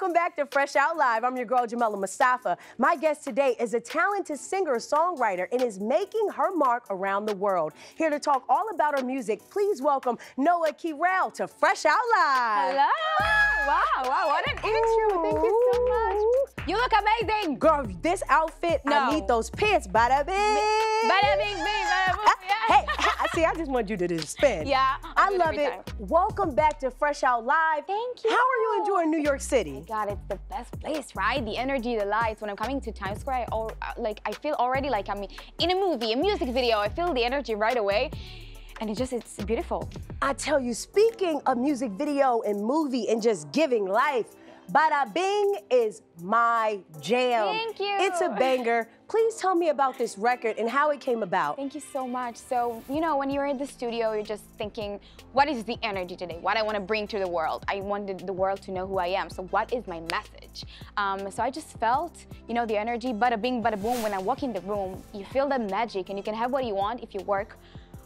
Welcome back to Fresh Out Live. I'm your girl, Jamela Mustafa. My guest today is a talented singer-songwriter and is making her mark around the world. Here to talk all about her music, please welcome Noa Kirel to Fresh Out Live. Hello. Wow, what an intro. Thank you so much. You look amazing. Girl, this outfit, I need those pants. Bada Bing. Bada Bing, bada boom. Hey, see, I just want you to just spin. Yeah. I love it. Time. Welcome back to Fresh Out Live. Thank you. How are you enjoying New York City? Oh my God, it's the best place, right? The energy, the lights. When I'm coming to Times Square, I feel already like I'm in a movie, a music video. I feel the energy right away. And it's beautiful. I tell you, speaking of music video and movie and just giving life, Bada Bing is my jam. Thank you. It's a banger. Please tell me about this record and how it came about. Thank you so much. So, you know, when you're in the studio, you're just thinking, what is the energy today? What I want to bring to the world? I wanted the world to know who I am. So what is my message? So I just felt, you know, the energy, bada bing, bada boom. When I walk in the room, you feel the magic and you can have what you want if you work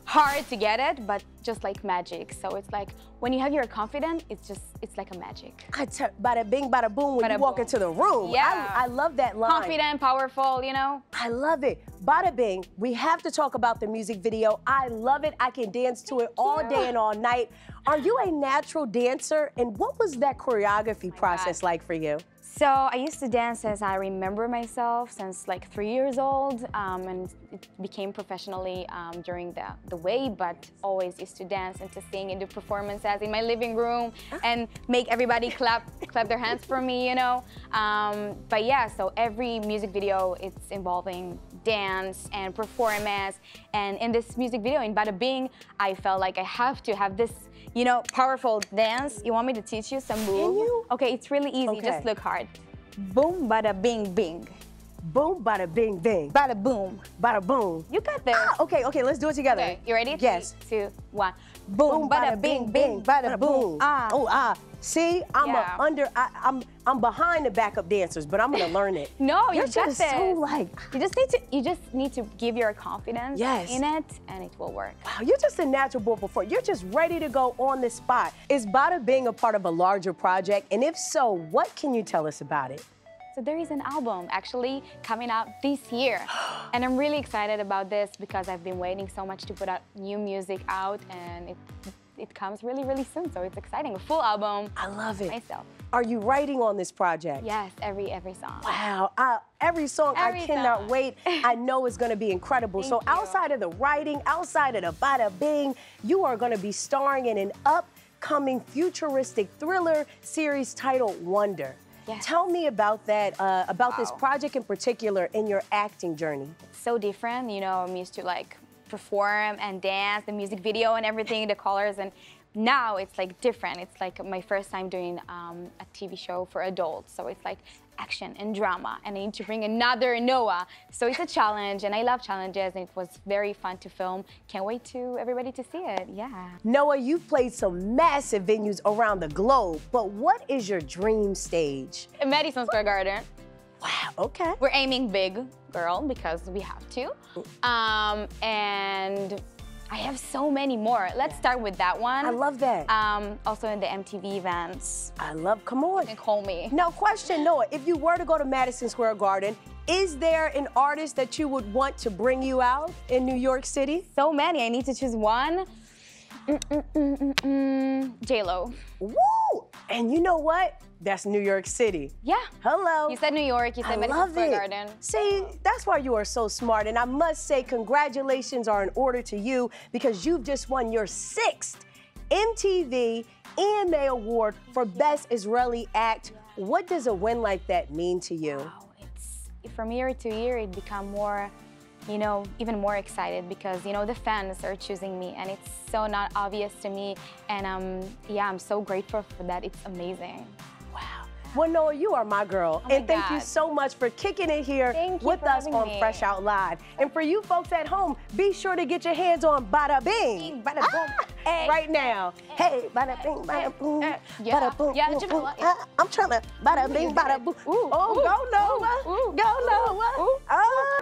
hard to get it, but just like magic. So it's like when you have your confidence, it's like a magic. Bada bing, bada boom, when bada you walk boom into the room. Yeah. I love that line. Confident, powerful, you know? I love it. Bada Bing, we have to talk about the music video. I love it. I can dance to it all day and all night. Are you a natural dancer? And what was that choreography process like for you? So I used to dance as I remember myself since like 3 years old, and it became professionally during the way, but always used to dance and to sing and do performances in my living room and make everybody clap their hands for me, you know. But yeah, so every music video, it's involving dance and performance. And in this music video, in Bada Bing, I felt like I have to have this, you know, powerful dance. You want me to teach you some moves? Can you? Okay, it's really easy, just look hard. Boom, bada bing, bing. Boom, bada bing, bing. Bada boom, bada boom. You got this. Ah, okay, let's do it together. Okay, you ready? Yes. 3, 2, 1. Boom, boom bada, bada bing, bing, bing, bada boom. Ah. Oh, ah. See, I'm behind the backup dancers, but I'm gonna learn it. No, you got this. So like, you just need to give your confidence in it, and it will work. Wow, you're just a natural born performer. You're just ready to go on the spot. Is Bada Bing a part of a larger project? And if so, what can you tell us about it? So there is an album actually coming out this year. And I'm really excited about this because I've been waiting so much to put out new music out, and it comes really, really soon, so it's exciting. A full album. I love it. Myself. Are you writing on this project? Yes, every song. Wow, every song. I cannot wait. I know it's gonna be incredible. So outside of the writing, outside of the Bada Bing, you are gonna be starring in an upcoming futuristic thriller series titled Wonder. Yes. Tell me about that, about this project in particular in your acting journey. It's so different, you know, I'm used to like perform and dance, the music video and everything, the colors, and now it's like different. It's like my first time doing a TV show for adults, so it's like action and drama, and I need to bring another Noah. So it's a challenge, and I love challenges, and it was very fun to film. Can't wait to everybody to see it, yeah. Noah, you've played some massive venues around the globe, but what is your dream stage? Madison Square Garden. Wow, okay. We're aiming big, girl, because we have to. And I have so many more. Let's start with that one. I love that. Also in the MTV events. I love, come on. You can call me. Now question, Noah, if you were to go to Madison Square Garden, is there an artist that you would want to bring you out in New York City? So many, I need to choose one. J.Lo. Woo! And you know what? That's New York City. Yeah. Hello. You said New York, you said Madison Square Garden. See, that's why you are so smart. And I must say, congratulations are in order to you because you've just won your 6th MTV EMA Award for Best Israeli Act. What does a win like that mean to you? Wow, it's, from year to year, it become more, you know, even more excited because, you know, the fans are choosing me and it's so not obvious to me. And yeah, I'm so grateful for that. It's amazing. Well, Noa, you are my girl. And thank you so much for kicking it here with us on Fresh Out Live. And for you folks at home, be sure to get your hands on Bada Bing. Bada Boom. Right now. Hey, Bada Bing, Bada Boom. Bada Boom. I'm trying to Bada Bing, Bada Boom. Oh, go Noa. Go Noa.